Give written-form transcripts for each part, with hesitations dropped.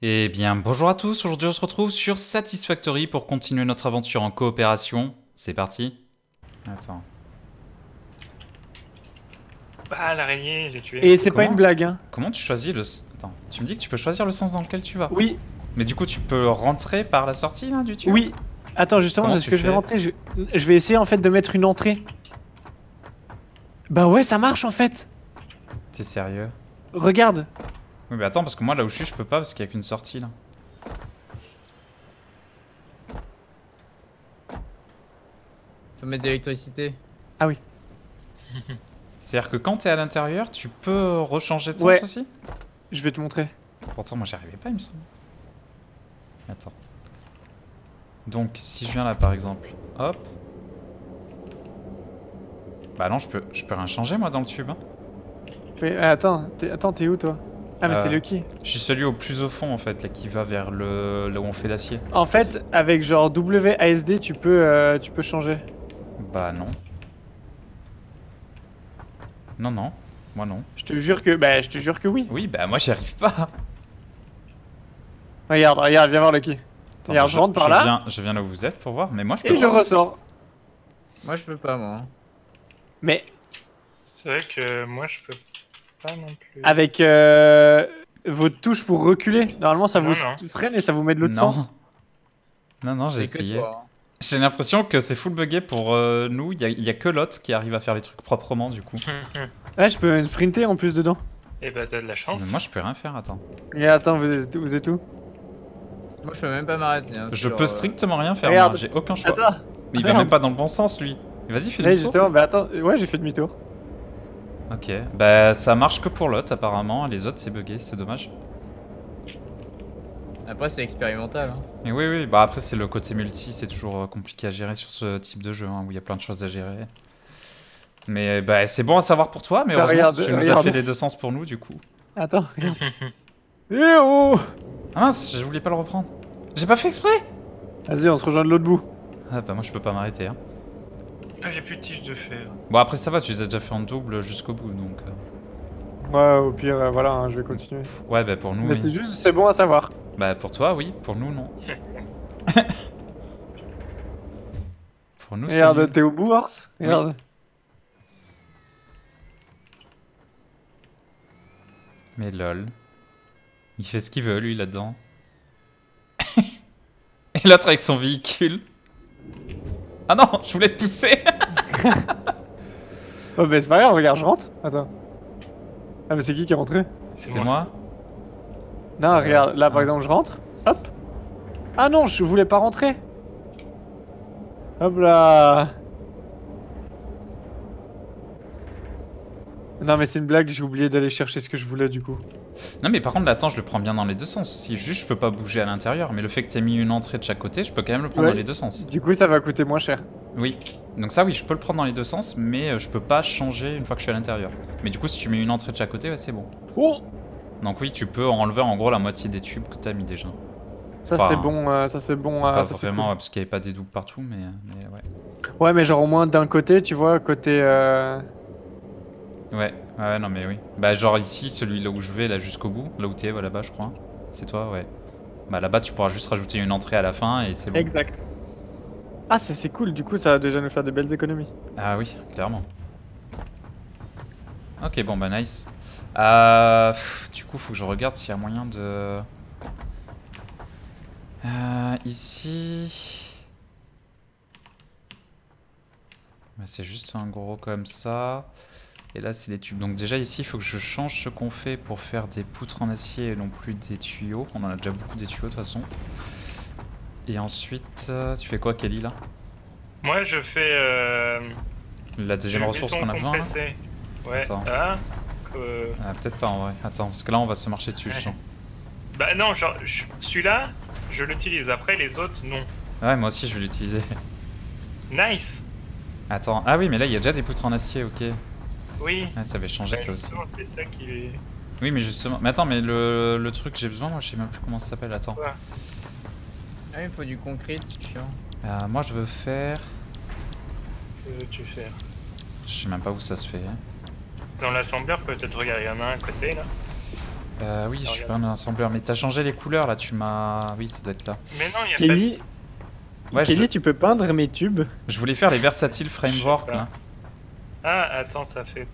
Eh bien bonjour à tous, aujourd'hui on se retrouve sur Satisfactory pour continuer notre aventure en coopération. C'est parti. Attends. Ah l'araignée, j'ai tué. Et c'est pas une blague hein. Comment tu choisis le... Attends, tu me dis que tu peux choisir le sens dans lequel tu vas? Oui. Mais du coup tu peux rentrer par la sortie là du tuyau? Oui. Attends justement, comment est-ce que je vais rentrer? Je vais essayer en fait de mettre une entrée. Bah ouais ça marche en fait. T'es sérieux? Regarde. Oui mais attends parce que moi là où je suis je peux pas parce qu'il y a qu'une sortie là. Faut mettre de l'électricité. Ah oui. C'est-à-dire que quand t'es à l'intérieur tu peux rechanger de sens aussi? Je vais te montrer. Pourtant moi j'y arrivais pas il me semble. Attends. Donc si je viens là par exemple, hop. Bah non je peux rien changer moi dans le tube hein. Mais attends, t'es où toi? Ah mais c'est Lucky. Je suis celui au plus au fond en fait, là qui va vers le... là où on fait l'acier. En fait, avec genre WASD tu peux changer. Bah non. Non non, moi non. Je te jure que oui. Oui bah moi j'y arrive pas. Regarde, viens voir Lucky. Attends, regarde, je rentre par là. Je viens là où vous êtes pour voir, mais moi je peux. Et je ressors. Moi je peux pas moi. Mais... C'est vrai que moi je peux pas non plus. Avec vos touches pour reculer, normalement ça vous freine et ça vous met de l'autre sens. Non, non, j'ai essayé. J'ai l'impression que c'est full buggé pour nous, il y a que l'autre qui arrive à faire les trucs proprement du coup. Ouais, je peux sprinter en plus dedans. Et bah t'as de la chance. Mais moi je peux rien faire, attends. Et attends, vous êtes où? Moi je peux même pas m'arrêter. Hein, je peux strictement rien faire, j'ai aucun choix. Attends. Mais il va même pas dans le bon sens lui. Vas-y, fais demi-tour. Justement, bah attends, ouais j'ai fait demi-tour. Ok, bah ça marche que pour l'autre apparemment, les autres c'est bugué, c'est dommage. Après c'est expérimental hein. Mais oui, bah après c'est le côté multi, c'est toujours compliqué à gérer sur ce type de jeu hein, où il y a plein de choses à gérer. Mais bah c'est bon à savoir pour toi, mais heureusement tu nous as fait les deux sens pour nous du coup. Attends, regarde. Ah mince, je voulais pas le reprendre. J'ai pas fait exprès. Vas-y, on se rejoint de l'autre bout. Ah bah moi je peux pas m'arrêter hein. Ah, j'ai plus de tiges de fer. Bon, après ça va, tu les as déjà fait en double jusqu'au bout donc. Ouais, au pire, voilà, hein, je vais continuer. Ouais, bah pour nous. Mais c'est juste, c'est bon à savoir. Bah pour toi, oui, pour nous, non. Pour nous, c'est. Regarde, t'es au bout, Horst. Regarde. Mais lol. Il fait ce qu'il veut, lui, là-dedans. Et l'autre avec son véhicule. Ah non, je voulais te pousser. Oh mais c'est pas grave, regarde, je rentre. Attends. Ah mais c'est qui est rentré? C'est moi. Non, regarde, là par exemple je rentre. Hop. Ah non, je voulais pas rentrer. Hop là. Non mais c'est une blague, j'ai oublié d'aller chercher ce que je voulais du coup. Non mais par contre là, attends, je le prends bien dans les deux sens aussi. Juste je peux pas bouger à l'intérieur, mais le fait que t'aies mis une entrée de chaque côté, je peux quand même le prendre dans les deux sens. Du coup ça va coûter moins cher. Oui, donc ça oui, je peux le prendre dans les deux sens, mais je peux pas changer une fois que je suis à l'intérieur. Mais du coup si tu mets une entrée de chaque côté, ouais, c'est bon. Oh. Donc oui, tu peux enlever en gros la moitié des tubes que t'as mis déjà. Ça enfin, c'est bon, ça c'est bon. Pas forcément, cool. Ouais, parce qu'il n'y avait pas des doubles partout, mais ouais. Ouais mais genre au moins d'un côté, tu vois, côté... Ouais, non mais oui. Bah genre ici, celui là où je vais, là jusqu'au bout, là où t'es, ouais, là-bas je crois. C'est toi, ouais. Bah là-bas tu pourras juste rajouter une entrée à la fin et c'est bon. Exact. Ah c'est cool, du coup ça va déjà nous faire de belles économies. Ah oui, clairement. Ok, bon bah nice. Du coup faut que je regarde s'il y a moyen de... ici... Bah, c'est juste un gros comme ça. Et là c'est des tubes. Donc déjà ici il faut que je change ce qu'on fait pour faire des poutres en acier et non plus des tuyaux. On en a déjà beaucoup des tuyaux de toute façon. Et ensuite, tu fais quoi Kelly là? Moi je fais... la deuxième ressource qu'on a besoin là. Ouais. Attends. Ah, peut-être pas en vrai. Attends, parce que là on va se marcher dessus je sens. Bah non, genre celui-là, je l'utilise. Après les autres, non. Ouais, moi aussi je vais l'utiliser. Nice. Attends, ah oui mais là il y a déjà des poutres en acier, ok. Oui. Ah, ça avait changé ça aussi. C'est ça qui est... Oui mais justement, mais attends, mais le truc que j'ai besoin, moi je sais même plus comment ça s'appelle, attends. Ouais. Ah il faut du concret, c'est chiant. Moi je veux faire... Que veux-tu faire? Je sais même pas où ça se fait. Dans l'assembleur peut-être, regarde, il y en a un à côté là. Oui, je suis pas un assembleur, mais t'as changé les couleurs là, tu m'as... Oui, ça doit être là. Mais non, il y a Kelly, ouais, tu peux peindre mes tubes? Je voulais faire les versatiles framework là. Ah, attends, ça fait...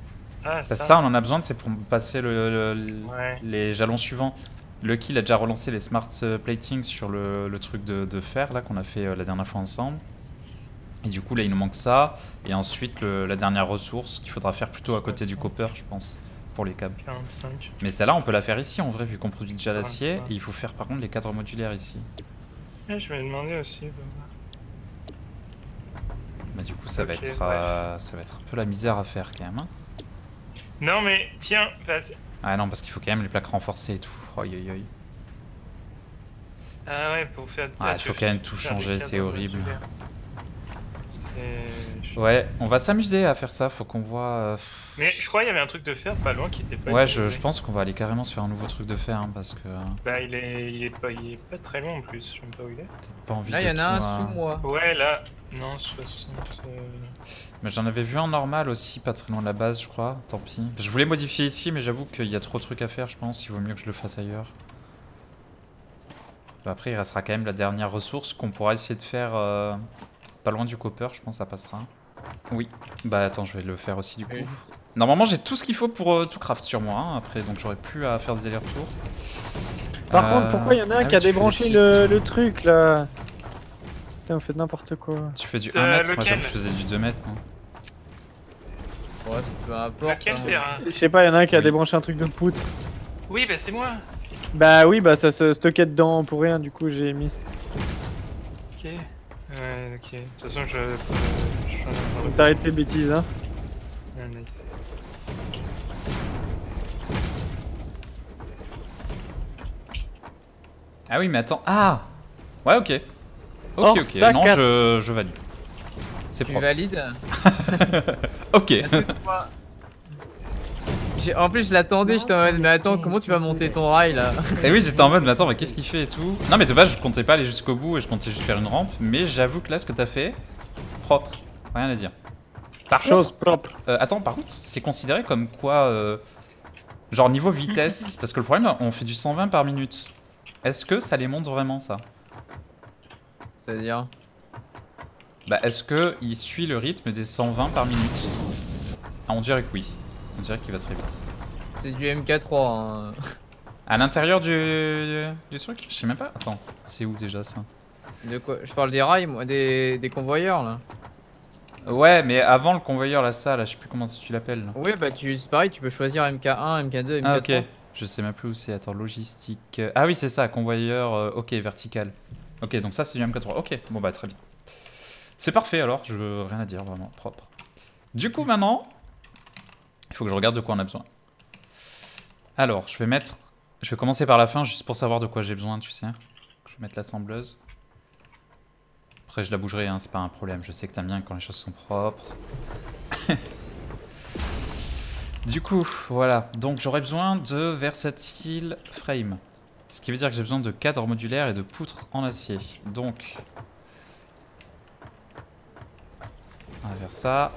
Ah, ça. Ça, on en a besoin, c'est pour passer les jalons suivants. Lucky, il a déjà relancé les smart plating sur le truc de fer là qu'on a fait la dernière fois ensemble. Et du coup, là, il nous manque ça. Et ensuite, la dernière ressource qu'il faudra faire plutôt à côté du copper, je pense, pour les câbles. 45. Mais celle-là, on peut la faire ici, en vrai, vu qu'on produit déjà l'acier. Et il faut faire, par contre, les cadres modulaires ici. Et je vais demander aussi. Bah, du coup, ça, va être, ça va être un peu la misère à faire, quand même. Hein. Non, mais tiens... Ah non, parce qu'il faut quand même les plaques renforcées et tout. Ah ouais, pour faire... Ah, il faut quand même tout changer, c'est horrible. Modulaires. Ouais, on va s'amuser à faire ça, faut qu'on voit... Mais je crois qu'il y avait un truc de fer pas loin qui était pas... Ouais, je pense qu'on va aller carrément se faire un nouveau truc de fer, hein, parce que... Bah, il est pas très loin en plus, je sais pas où il est. Pas envie là, il y en a un sous moi. Ouais, là... Non, 60... Mais j'en avais vu un normal aussi, pas très loin de la base, je crois, tant pis. Je voulais modifier ici, mais j'avoue qu'il y a trop de trucs à faire, je pense, il vaut mieux que je le fasse ailleurs. Bah, après, il restera quand même la dernière ressource qu'on pourra essayer de faire... Pas loin du copper, je pense, ça passera. Oui. Bah attends, je vais le faire aussi du coup. Oui. Normalement, j'ai tout ce qu'il faut pour tout craft sur moi. Hein, après, donc j'aurais plus à faire des allers-retours. Par contre, pourquoi il y en a un qui a débranché le truc là? Putain, vous faites n'importe quoi. Tu fais du 1 mètre, moi je faisais du 2 mètres. Ouais, peu importe. Je sais pas, il y en a un qui a débranché un truc de poutre. Oui, bah c'est moi. Bah oui, bah ça se stockait dedans pour rien, du coup j'ai mis. Ok. Ouais, ok. De toute façon, je... T'arrêtes tes bêtises, hein. Ah, nice. Ah oui, mais attends. Ah ouais, ok. Ok, ok. Non, je valide. C'est propre. Tu valides? Ok. En plus, je l'attendais, j'étais en mode, mais attends, comment tu vas monter ton rail là? Et oui, j'étais en mode, mais attends, mais qu'est-ce qu'il fait et tout? Non, mais de base, je comptais pas aller jusqu'au bout et je comptais juste faire une rampe, mais j'avoue que là, ce que t'as fait, propre, rien à dire. Par chose propre. Attends, par contre, c'est considéré comme quoi, genre niveau vitesse, parce que le problème, on fait du 120 par minute. Est-ce que ça les monte vraiment ça? C'est-à-dire? Bah, est-ce qu'il suit le rythme des 120 par minute? Ah, on dirait que oui. On dirait qu'il va très vite. C'est du MK3. Hein. À l'intérieur du truc? Je sais même pas. Attends, c'est où déjà ça? De quoi? Je parle des rails, moi, des convoyeurs là. Ouais, mais avant le convoyeur, là, ça, là, je sais plus comment tu l'appelles. Oui, bah c'est pareil, tu peux choisir MK1, MK2, MK3. Ah, ok. Je sais même plus où c'est. Attends, logistique. Ah oui, c'est ça, convoyeur, ok, vertical. Ok, donc ça, c'est du MK3. Ok, bon, bah très bien. C'est parfait alors, je veux rien à dire, vraiment, propre. Du coup, maintenant. Il faut que je regarde de quoi on a besoin. Alors, je vais mettre... Je vais commencer par la fin, juste pour savoir de quoi j'ai besoin, tu sais. Je vais mettre l'assembleuse. Après, je la bougerai, hein, c'est pas un problème. Je sais que t'aimes bien quand les choses sont propres. Du coup, voilà. Donc, j'aurai besoin de versatile frame. Ce qui veut dire que j'ai besoin de cadres modulaires et de poutres en acier. Donc... On va faire ça...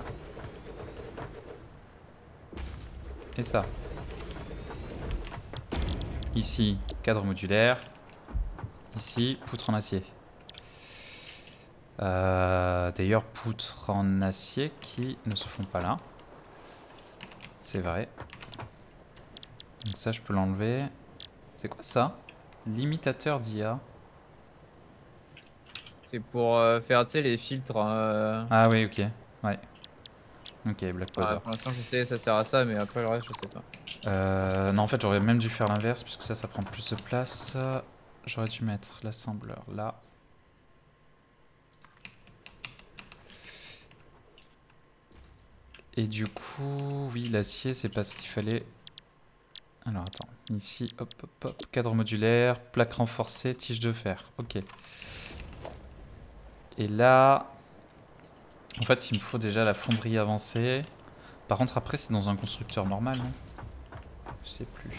Et ça. Ici, cadre modulaire. Ici, poutre en acier. D'ailleurs, poutres en acier qui ne se font pas là. C'est vrai. Donc ça, je peux l'enlever. C'est quoi ça? Limitateur d'IA. C'est pour faire, tu sais, les filtres. Ah oui, ok. Ouais. Ok, black powder. Ah, pour l'instant, je sais, ça sert à ça, mais après le reste, je sais pas. Non, en fait, j'aurais même dû faire l'inverse, puisque ça prend plus de place. J'aurais dû mettre l'assembleur là. Et du coup, oui, l'acier, c'est pas ce qu'il fallait. Alors, attends. Ici, hop, hop, hop. Cadre modulaire, plaque renforcée, tige de fer. Ok. Et là... En fait, il me faut déjà la fonderie avancée. Par contre, après, c'est dans un constructeur normal, non? Je sais plus.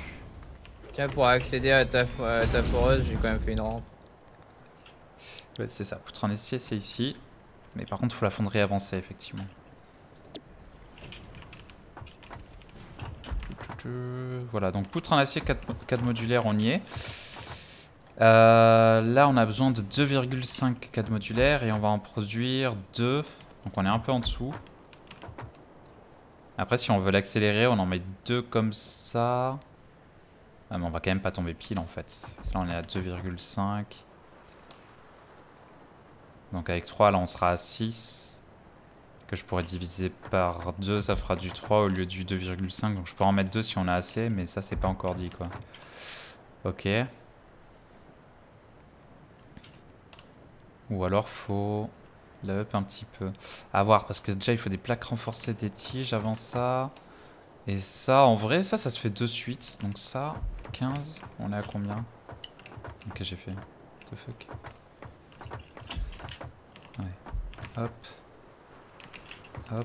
Tiens, pour accéder à ta foreuse, j'ai quand même fait une rampe. Ouais, c'est ça. Poutre en acier, c'est ici. Mais par contre, il faut la fonderie avancée, effectivement. Voilà, donc poutre en acier 4 modulaires, on y est. Là, on a besoin de 2,5 cadres modulaires et on va en produire 2. Donc on est un peu en dessous. Après, si on veut l'accélérer, on en met 2 comme ça. Ah, mais on va quand même pas tomber pile en fait. Là, on est à 2,5. Donc avec 3, là, on sera à 6. Que je pourrais diviser par 2, ça fera du 3 au lieu du 2,5. Donc je peux en mettre 2 si on a assez, mais ça, c'est pas encore dit quoi. Ok. Ou alors faut la up un petit peu. À voir, parce que déjà il faut des plaques renforcées, des tiges avant ça. Et ça, en vrai, ça se fait de suite. Donc ça, 15, on est à combien? Ok, j'ai fait. What the fuck? Ouais. Hop. Hop. Donc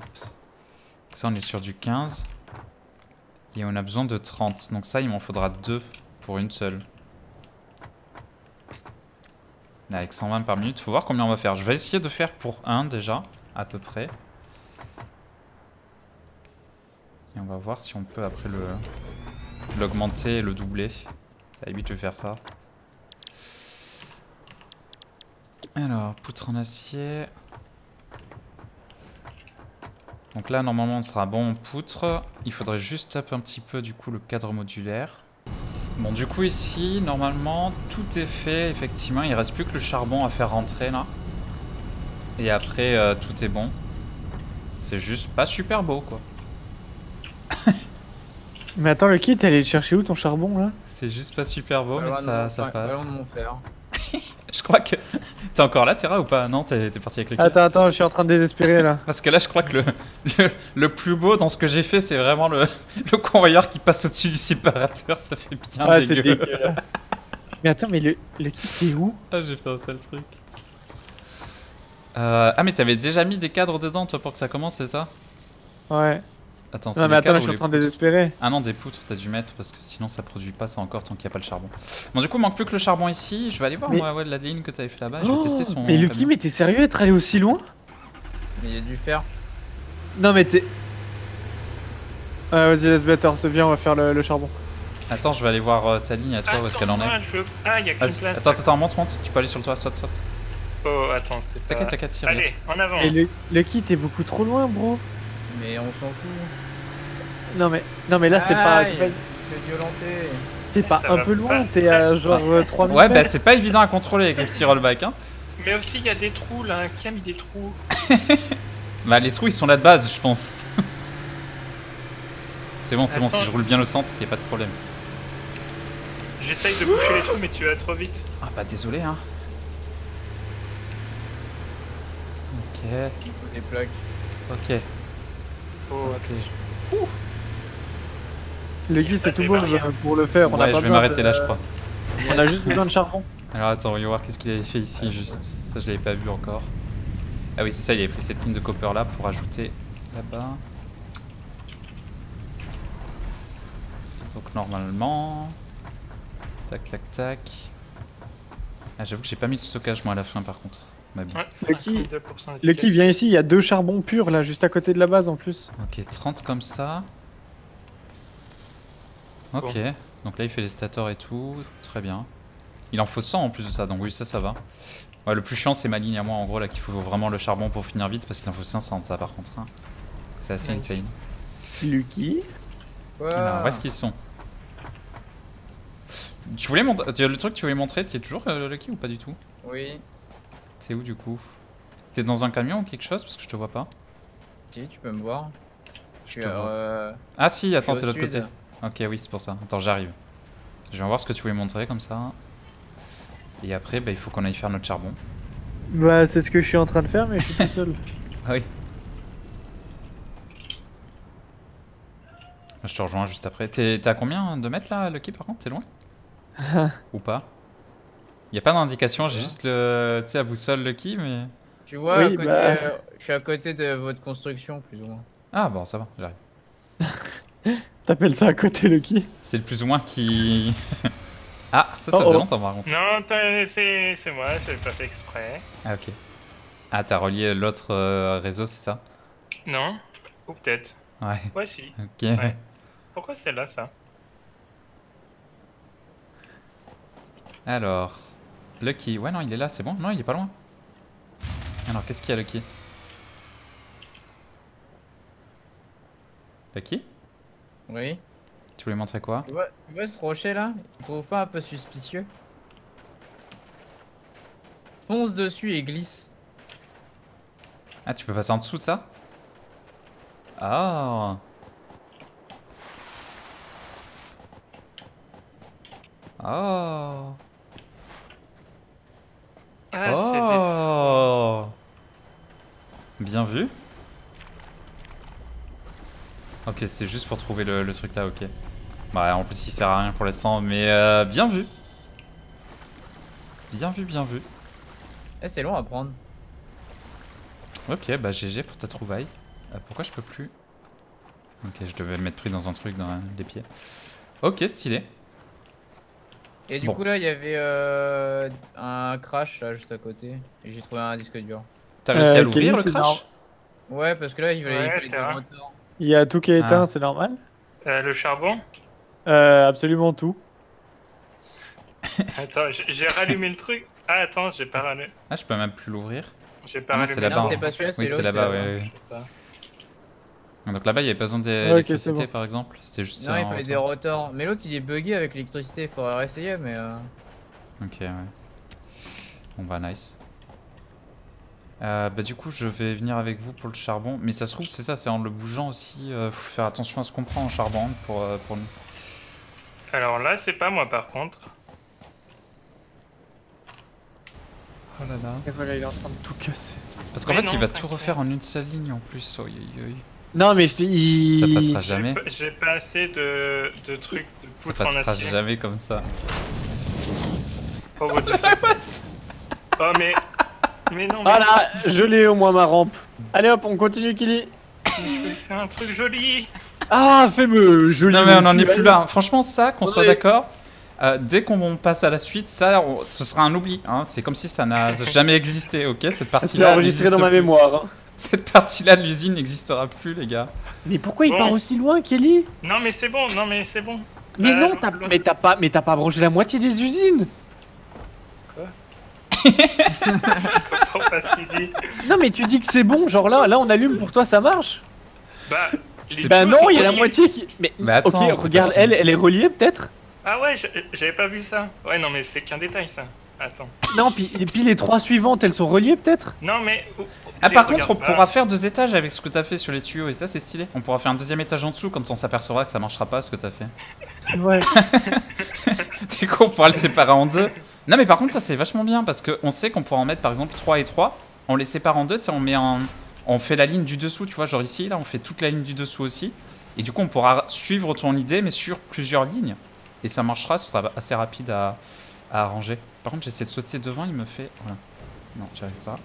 ça, on est sur du 15. Et on a besoin de 30. Donc ça, il m'en faudra 2 pour une seule. Avec 120 par minute, faut voir combien on va faire. Je vais essayer de faire pour 1 déjà, à peu près. Et on va voir si on peut après l'augmenter et le doubler. À 8, je vais faire ça. Alors, poutre en acier. Donc là, normalement, on sera bon en poutre. Il faudrait juste up un petit peu, du coup, le cadre modulaire. Bon, du coup ici, normalement, tout est fait, effectivement. Il reste plus que le charbon à faire rentrer, là. Et après, tout est bon. C'est juste pas super beau, quoi. Mais attends, le kit, t'es allé chercher où, ton charbon, là? C'est juste pas super beau, mais ça passe. Allons de mon fer. Je crois que... T'es encore là, Terra, ou pas? Non, t'es parti avec le kit. Attends, je suis en train de désespérer, là. Parce que là, je crois que le plus beau dans ce que j'ai fait, c'est vraiment le convoyeur qui passe au-dessus du séparateur. Ça fait bien dégueu. C'est dégueulasse. Mais attends, mais le kit est où? Ah, j'ai fait un sale truc. Ah, mais t'avais déjà mis des cadres dedans, toi, pour que ça commence, c'est ça? Ouais. Attends, non, mais attends, je suis en train de désespérer. Ah non, des poutres, t'as dû mettre parce que sinon ça produit pas ça encore tant qu'il n'y a pas le charbon. Bon, du coup, manque plus que le charbon ici. Je vais aller voir mais... moi, la ligne que t'avais fait là-bas. Oh, je vais tester son. Mais Lucky, mais t'es sérieux d'être allé aussi loin? Mais il y a du fer. Non, mais t'es. Vas-y, laisse battre, viens, on va faire le charbon. Attends, je vais aller voir ta ligne à toi, où est-ce qu'elle en est. Ah, y a qu'une place. Attends, monte. Tu peux aller sur le toit, saute. Oh, attends, c'est pas... T'inquiète, tire. Allez, en avant. Et Lucky, t'es beaucoup trop loin, bro. Mais on s'en fout. Non mais là c'est pas... violenté. T'es pas un peu loin, t'es à genre 3000 mètres. Ouais bah c'est pas évident à contrôler avec les petits rollbacks hein. Mais aussi il y a des trous là, qui a mis des trous? Bah les trous ils sont là de base je pense. C'est bon, si je roule bien le centre il n'y a pas de problème. J'essaye de boucher les trous mais tu vas trop vite. Ah bah désolé hein. Ok. Les plaques. Ok. Oh attends. Ouh. Le gui c'est tout bon pour le faire. On a pas besoin je vais m'arrêter là je crois. On a juste besoin de charbon. Alors attends, on va voir qu'est-ce qu'il avait fait ici juste. Ça je l'avais pas vu encore. Ah oui c'est ça, il avait pris cette ligne de copper là pour ajouter là-bas. Donc normalement... Tac. Ah j'avoue que j'ai pas mis de stockage moi à la fin par contre. Mais bon. Ouais, le qui vient ici, il y a 2 charbons purs là, juste à côté de la base en plus. Ok, 30 comme ça. Ok, bon. Donc là il fait les stators et tout, très bien. Il en faut 100 en plus de ça, donc oui ça va. Ouais, le plus chiant c'est ma ligne à moi en gros là, qu'il faut vraiment le charbon pour finir vite parce qu'il en faut 500 de ça par contre. Hein. C'est assez insane. Lucky. Wow. Alors, où est-ce qu'ils sont? Tu voulais montrer le truc que tu voulais montrer, t'es toujours Lucky ou pas du tout? Oui. C'est où du coup? T'es dans un camion ou quelque chose? Parce que je te vois pas. Si, tu peux me voir. Je te vois. Ah si, attends, t'es de l'autre côté. Ok, oui, c'est pour ça. Attends, j'arrive. Je vais voir ce que tu voulais montrer comme ça. Et après, bah, il faut qu'on aille faire notre charbon. Bah, c'est ce que je suis en train de faire, mais je suis tout seul. Ah oui. Je te rejoins juste après. T'es à combien de mètres là, Lucky, par contre? T'es loin? Ou pas? Y'a pas d'indication, j'ai juste le. Tu sais, à boussole Lucky, mais. Tu vois, oui, à côté, je suis à côté de votre construction, plus ou moins. Ah bon, ça va, j'arrive. T'appelles ça à côté Lucky? C'est le plus ou moins qui. Ah, ça faisait longtemps par contre. Non, c'est moi, je l'ai pas fait exprès. Ah, ok. Ah, t'as relié l'autre réseau, c'est ça? Non, ou peut-être. Ouais. Ouais, si. Ok. Ouais. Pourquoi c'est là, ça? Alors... Lucky... Ouais, non, il est là, c'est bon. Non, il est pas loin. Alors, qu'est-ce qu'il y a, Lucky? Lucky? Oui? Tu voulais montrer quoi? Tu vois ce rocher, là? Tu trouves pas un peu suspicieux? Fonce dessus et glisse. Ah, tu peux passer en dessous de ça? Ah. Oh. Ah, oh. Bien vu. Ok, c'est juste pour trouver le truc là, ok. Bah, en plus, il sert à rien pour l'instant, mais bien vu. Bien vu, bien vu. Eh, c'est long à prendre. Ok, bah GG pour ta trouvaille. Pourquoi je peux plus? Ok, je devais m'être pris dans un truc dans les pieds. Ok, stylé. Et du coup là, il y avait un crash là juste à côté. Et j'ai trouvé un disque dur. T'as réussi à l'ouvrir le crash? Ouais, parce que là, il fallait des moteurs. Il y a tout qui est éteint, c'est normal. Le charbon? Absolument tout. Attends, j'ai rallumé le truc. Ah attends, j'ai pas rallumé. Ah, je peux même plus l'ouvrir. J'ai pas rallumé. C'est là-bas. Oui, c'est là-bas, ouais. Donc là-bas, il n'y avait pas besoin d'électricité, okay, bon, par exemple. C'était juste. Non, il fallait des rotors. Mais l'autre, il est bugué avec l'électricité. Il faudrait essayer, mais. Ok, ouais. Bon, bah, nice. Bah, du coup, je vais venir avec vous pour le charbon. Mais ça se trouve, c'est ça, c'est en le bougeant aussi. Faut faire attention à ce qu'on prend en charbon pour nous. Alors là, c'est pas moi, par contre. Oh là là. Et voilà, il est en train de tout casser. Parce qu'en fait, non, il va tout refaire en une seule ligne en plus. Oh, non mais ça passera jamais. J'ai pas assez de trucs de poutre en acier. Ça passera jamais comme ça. Oh, oh mais non. Voilà, mais... je l'ai au moins ma rampe. Allez hop, on continue Kelly. Fais un truc joli. Ah, fais-moi joli. Non mais on en est plus là. Hein. Franchement ça, qu'on soit d'accord. Dès qu'on passe à la suite, ça, ce sera un oubli. Hein. C'est comme si ça n'a jamais existé. Ok, cette partie-là. C'est enregistré dans ma mémoire. Hein. Cette partie-là de l'usine n'existera plus, les gars. Mais pourquoi il part aussi loin, Kelly? Non, mais c'est bon, non, mais c'est bon. Mais non, t'as pas branché la moitié des usines. Quoi? Je comprends pas ce qu'il dit. Non, mais tu dis que c'est bon, genre là, on allume pour toi, ça marche? Bah, non, il y a la moitié qui. Mais attends, ok, regarde, elle est reliée peut-être? Ah ouais, j'avais pas vu ça. Ouais, non, mais c'est qu'un détail ça. Attends. Non, puis les trois suivantes, elles sont reliées peut-être? Non, mais. Ah, par contre, on pourra faire deux étages avec ce que t'as fait sur les tuyaux, et ça, c'est stylé. On pourra faire un deuxième étage en dessous quand on s'apercevra que ça marchera pas ce que t'as fait. Ouais. Du coup, on pourra le séparer en deux. Non, mais par contre, ça, c'est vachement bien parce qu'on sait qu'on pourra en mettre par exemple 3 et 3. On les sépare en deux, tu sais, on fait la ligne du dessous, tu vois, genre ici, là, on fait toute la ligne du dessous aussi. Et du coup, on pourra suivre ton idée, mais sur plusieurs lignes. Et ça marchera, ce sera assez rapide à arranger. Par contre, j'essaie de sauter devant, il me fait. Voilà. Non, j'arrive pas.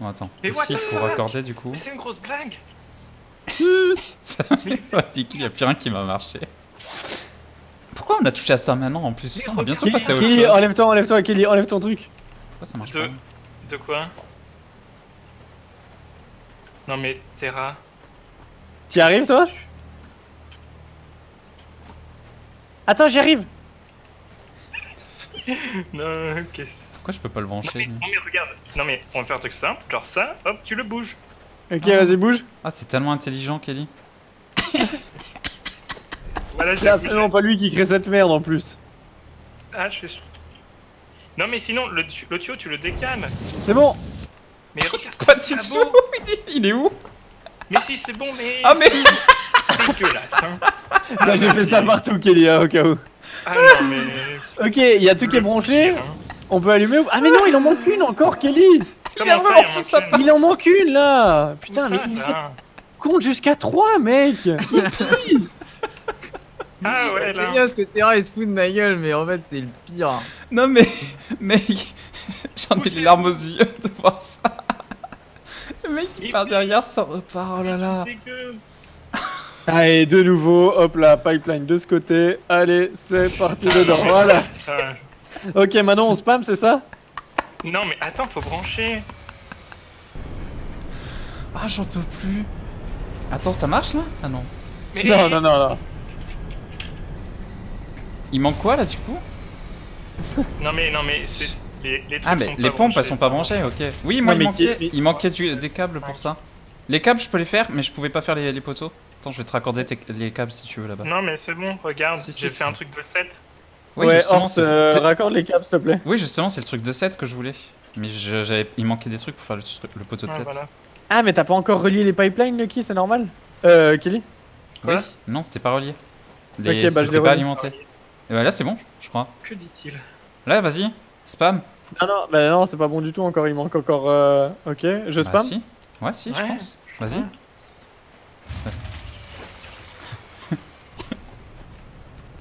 Bon, attends. Mais ici, il faut raccorder du coup. Mais c'est une grosse blague. Ça ridicule, il n'y a plus rien qui m'a marché. Pourquoi on a touché à ça maintenant en plus? On va bientôt passer à autre chose. Enlève-toi, Kelly, enlève ton truc. Pourquoi ça marche pas? De quoi? Non mais Terra. T'y arrives toi? Attends, j'y arrive. Non, qu'est-ce que... Pourquoi je peux pas le brancher? Non mais regarde, non mais on va faire un truc simple, genre ça, hop, tu le bouges. Ok, vas-y, bouge. Ah, c'est tellement intelligent, Kelly. Voilà, c'est absolument pas lui qui crée cette merde en plus. Ah, je suis sûr. Non mais sinon, le tuyau, tu le décales. C'est bon. Mais regarde, quoi, tu te joues? Il est où? Mais si, c'est bon, mais... Ah mais... C'est dégueulasse, hein. Là, j'ai fait ça partout, Kelly, hein, au cas où. Ah non mais... Ok, il y a tout qui est branché. On peut allumer ou... Ah mais non, il en manque une encore, Kelly. Comment ça, il en manque une là. Putain, mais il compte jusqu'à 3, mec. Ah ouais, là. C'est bien parce que Terra, il se fout de ma gueule, mais en fait, c'est le pire. Non mais, mec, j'en ai les larmes aux yeux de voir ça. Le mec, il part derrière, ça repart, oh là là. Allez, de nouveau, hop là, pipeline de ce côté. Allez, c'est parti dedans, voilà. Ok, maintenant on spam, c'est ça? Non, mais attends, faut brancher. Ah, j'en peux plus. Attends, ça marche là? Ah non. Mais... Non, non, non, non. Il manque quoi là du coup? Non mais, non mais, les trucs sont les pompes elles sont pas branchées, ok. Oui, moi il manquait des câbles pour ça. Les câbles je peux les faire, mais je pouvais pas faire les poteaux. Attends, je vais te raccorder les câbles si tu veux là-bas. Non mais c'est bon, regarde, si, j'ai fait un truc de 7. Oui, ouais, Horst, raccorde les câbles s'il te plaît. Oui, justement, c'est le truc de 7 que je voulais. Mais il manquait des trucs pour faire le poteau de 7. Voilà. Ah, mais t'as pas encore relié les pipelines, Lucky, c'est normal? Kelly? Oui, non, c'était pas relié. Les... Ok, bah je l'ai pas alimenté. Et bah là, c'est bon, je crois. Que dit-il? Là, vas-y, spam. Non, non, bah non, c'est pas bon du tout encore, il manque encore. Ok, je spam? Si. Ouais, si, ouais, je pense. Vas-y. De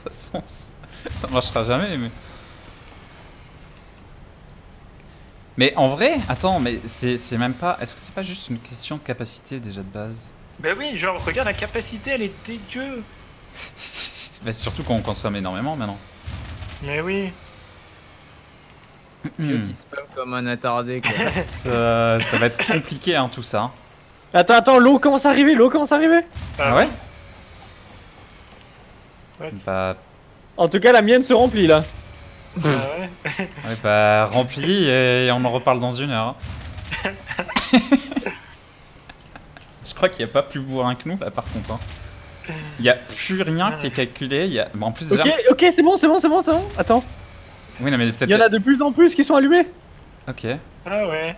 toute façon, ça marchera jamais, mais. Mais en vrai, attends, mais c'est même pas... Est-ce que c'est pas juste une question de capacité déjà de base? Bah oui, genre regarde la capacité, elle est dégueu. Bah surtout quand on consomme énormément maintenant. Mais oui. Je dis spam comme un attardé quoi. ça va être compliqué hein tout ça. Hein. Attends, attends, l'eau commence à arriver, l'eau commence à arriver. Ah ouais? What? Bah... En tout cas la mienne se remplit là. Ah ouais. Ouais bah rempli et on en reparle dans une heure. Je crois qu'il n'y a pas plus bourrin que nous là par contre. Il n'y a plus rien qui est calculé. Y a... bon, en plus, ok, déjà... ok c'est bon, c'est bon, c'est bon, c'est bon. Attends. Oui, non, mais peut-être... Il y en a de plus en plus qui sont allumés. Ok. Ah ouais.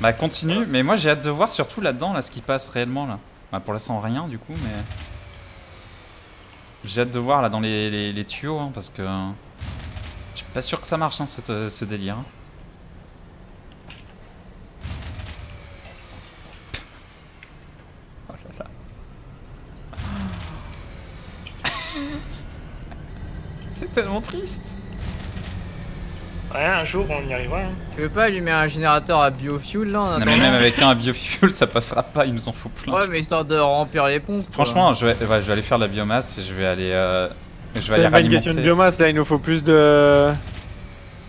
Bah continue, mais moi j'ai hâte de voir surtout là-dedans là, ce qui passe réellement là. Bah pour l'instant rien du coup, mais... J'ai hâte de voir là dans les tuyaux hein, parce que... Je suis pas sûr que ça marche hein, ce délire. Oh là là. C'est tellement triste. Ouais, un jour on y arrivera. Hein. Tu veux pas allumer un générateur à biofuel là? Non mais même avec un à biofuel ça passera pas, il nous en faut plein. Ouais mais histoire de remplir les pompes. Franchement je vais aller faire de la biomasse et je vais aller... C'est une bonne question de biomasse là, il nous faut plus de...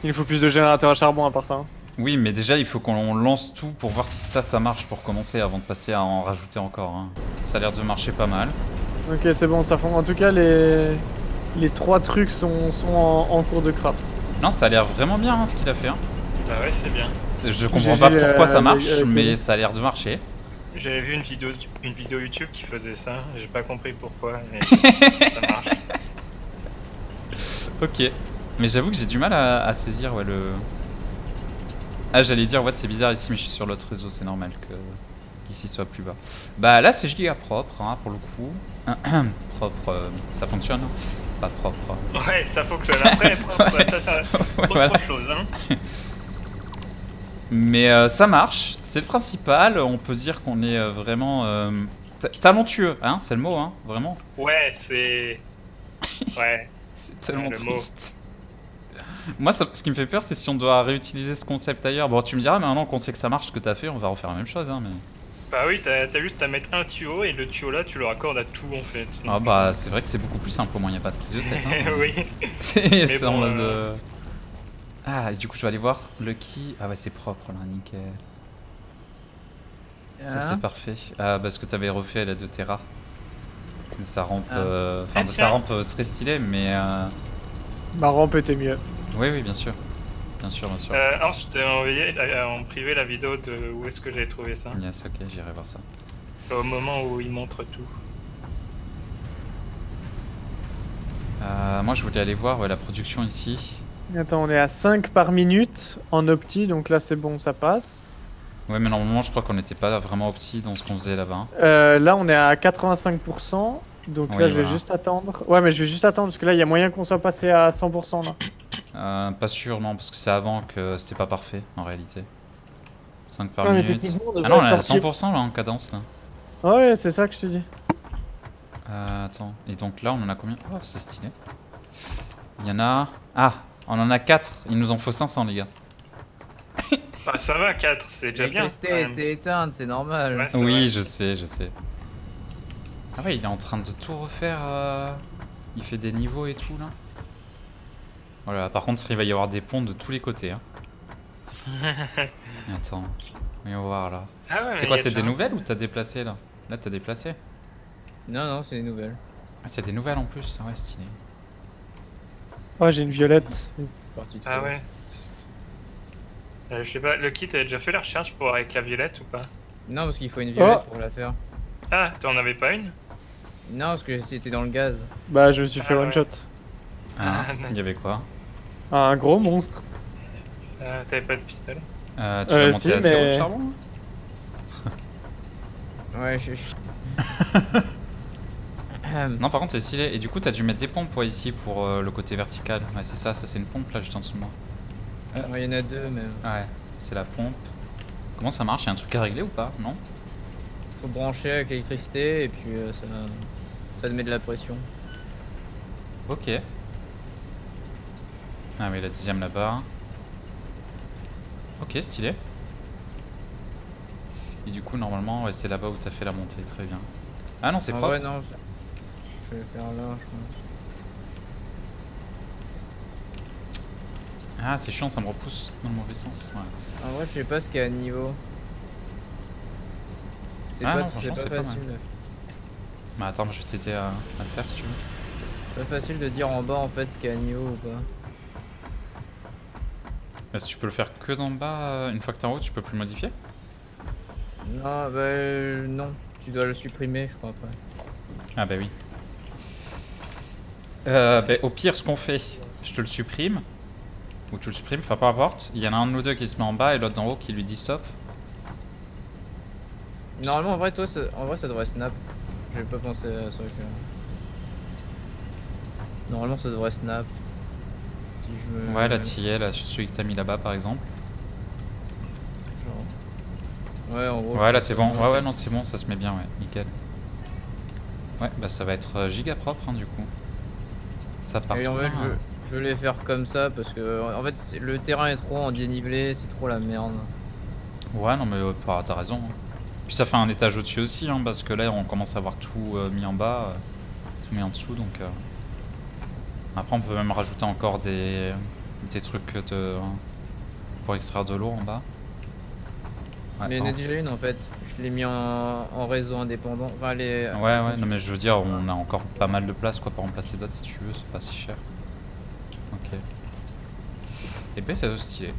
Il nous faut plus de générateurs à charbon à part ça. Hein. Oui mais déjà il faut qu'on lance tout pour voir si ça marche pour commencer avant de passer à en rajouter encore. Hein. Ça a l'air de marcher pas mal. Ok c'est bon, ça fond. En tout cas les trois trucs sont en cours de craft. Non ça a l'air vraiment bien hein, ce qu'il a fait. Hein. Bah ouais c'est bien. Je comprends pas pourquoi ça marche mais ça a l'air de marcher. J'avais vu une vidéo YouTube qui faisait ça, j'ai pas compris pourquoi mais ça marche. Ok, mais j'avoue que j'ai du mal à saisir ouais, le... Ah j'allais dire ouais c'est bizarre ici mais je suis sur l'autre réseau, c'est normal que ici soit plus bas. Bah là c'est giga propre hein, pour le coup. Propre, ça fonctionne hein. Pas propre. Ouais ça fonctionne après propre, ouais. Ouais, autre voilà. Chose hein. Mais ça marche, c'est le principal, on peut dire qu'on est vraiment talentueux, hein, c'est le mot hein, vraiment. Ouais c'est... Ouais. C'est tellement triste. Moi, ce qui me fait peur, c'est si on doit réutiliser ce concept ailleurs. Bon, tu me diras, mais maintenant qu'on sait que ça marche, ce que t'as fait, on va refaire la même chose. Hein, mais... Bah oui, t'as juste à mettre un tuyau et le tuyau là, tu le raccordes à tout en fait. Donc... Ah bah, c'est vrai que c'est beaucoup plus simple au moins, il n'y a pas de prise de tête. Hein, oui. C'est bon, en mode. Ah, et du coup, je vais aller voir Lucky. Ah ouais, c'est propre là, nickel. Ah. Ça, c'est parfait. Ah, parce que t'avais refait la de Terra. De sa rampe, enfin de sa rampe très stylée, mais ma rampe était mieux. Oui, oui, bien sûr, bien sûr, bien sûr. Alors, je t'ai envoyé en privé la vidéo de où est-ce que j'ai trouvé ça. Yes, ok, j'irai voir ça. Au moment où il montre tout. Moi, je voulais aller voir ouais, la production ici. Attends, on est à 5 par minute en opti, donc là c'est bon, ça passe. Ouais mais normalement je crois qu'on n'était pas vraiment opti dans ce qu'on faisait là-bas. Là on est à 85%, donc oui, là je vais juste attendre. Ouais mais je vais juste attendre parce que là il y a moyen qu'on soit passé à 100% là. Pas sûr non parce que c'est avant que c'était pas parfait en réalité. 5 par minute. Ah non on est à 100% là en cadence là. Ouais c'est ça que je te dis. Attends, et donc là on en a combien? Oh c'est stylé. Il y en a... Ah on en a 4, il nous en faut 500 les gars. Bah ça va 4, c'est déjà bien. La TST était éteinte, c'est normal. Ouais, oui, vrai. Je sais, je sais. Ah ouais, il est en train de tout refaire. Il fait des niveaux et tout là. Voilà, par contre, il va y avoir des ponts de tous les côtés. Hein. Attends, voyons voir là. Ah ouais, c'est quoi, c'est des nouvelles ou t'as déplacé là? Là, t'as déplacé. Non, non, c'est des nouvelles. Ah, c'est des nouvelles en plus, ça ouais, stylé. Oh, j'ai une violette. Ah ouais. Je sais pas, Lucky, t'avais déjà fait la recherche pour avec la violette ou pas? Non, parce qu'il faut une violette pour la faire. Ah, t'en avais pas une? Non, parce que c'était dans le gaz. Bah, je me suis fait one shot. Ah, il y avait quoi? Un gros monstre. T'avais pas de pistolet? Tu l'as monté assez haut de charbon? Ouais, non, par contre, c'est stylé. Et du coup, t'as dû mettre des pompes, ouais, ici pour le côté vertical. Ouais, c'est ça, ça c'est une pompe là, juste en dessous de moi. Ouais, y'en a deux, mais. Ouais, c'est la pompe. Comment ça marche? Y'a un truc à régler ou pas? Non? Faut brancher avec l'électricité et puis ça te met de la pression. Ok. Ah, mais la dixième là-bas. Ok, stylé. Et du coup, normalement, ouais, c'est là-bas où t'as fait la montée, très bien. Ah non, c'est propre. Ouais, non, je vais faire là, je pense. Ah, c'est chiant, ça me repousse dans le mauvais sens. Ouais. En vrai, je sais pas ce qu'il y a à niveau. C'est ah pas, non, franchement, c'est pas facile. Mal. Bah attends, moi je vais t'aider à le faire si tu veux. Pas facile de dire en bas en fait ce qu'il y a à niveau ou pas. Bah si tu peux le faire que d'en bas, une fois que t'es en haut, tu peux plus le modifier? Non, bah non. Tu dois le supprimer, je crois, après. Ah bah oui. Bah, au pire, ce qu'on fait, je te le supprime. Ou tu le supprimes, enfin peu importe. Il y en a un de nous deux qui se met en bas et l'autre d'en haut qui lui dit stop. Normalement, en vrai, toi, ça, en vrai, ça devrait snap. J'ai pas pensé à ça que... Normalement, ça devrait snap. Si je me... Ouais, là, t'y es, là, celui que t'as mis là-bas, par exemple. Genre... Ouais, en gros... Ouais, là, c'est bon. Ouais, ouais, non, c'est bon, ça se met bien, ouais. Nickel. Ouais, bah, ça va être giga propre, hein, du coup. Ça part. Et en fait, hein. Je vais les faire comme ça, parce que... En fait, le terrain est trop en dénivelé, c'est trop la merde. Ouais, non, mais t'as raison, hein. Puis ça fait un étage au-dessus aussi, hein, parce que là on commence à avoir tout mis en bas, tout mis en dessous, donc... Après on peut même rajouter encore des trucs de... pour extraire de l'eau en bas. Ouais, mais il y en a déjà une en fait, je l'ai mis en réseau indépendant, enfin les... Ouais ouais, non mais je veux dire, on a encore pas mal de place quoi pour remplacer d'autres si tu veux, c'est pas si cher. Ok. Et puis c'est stylé.